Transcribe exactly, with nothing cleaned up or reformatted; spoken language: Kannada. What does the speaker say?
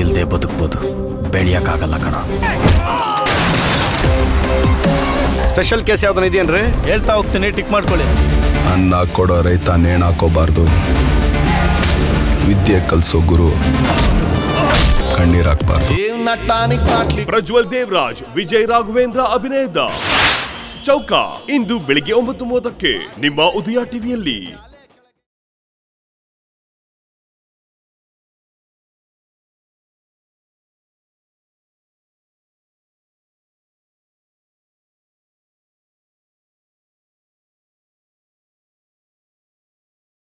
ನಿಲ್ದೆ ಬದುಕಬಹುದು ಬೆಳಿಯಕಾಗಲ್ಲ ಕಣ ಸ್ಪೆಷಲ್ ಕೇಸ್ ಯಾವುದು ಇದೆಯನ್ರೀ ಹೇಳ್ತಾ ಹೋಗ್ತೀನಿ ಟಿಕ್ ಮಾಡ್ಕೊಳ್ಳಿ ಅನ್ನ ಕೊಡೋ ರೈತ ನೇಣ ಹಾಕೋಬಾರದು ವಿದ್ಯೆ ಕಲಿಸೋ ಗುರು ಕಣ್ಣೀರ್ ಹಾಕಬಾರದು ದೇವನ ಟಾನಿಕ್ ಹಾಕಿ ಪ್ರಜ್ವಲ್ ದೇವರಾಜ್ ವಿಜಯ್ ರಾಘವೇಂದ್ರ ಅಭಿನಯದ ಚೌಕ ಇಂದು ಬೆಳಗ್ಗೆ ಒಂಬತ್ತು ಮೂವತ್ತಕ್ಕೆ ನಿಮ್ಮ ಉದಯ ಟಿವಿಯಲ್ಲಿ।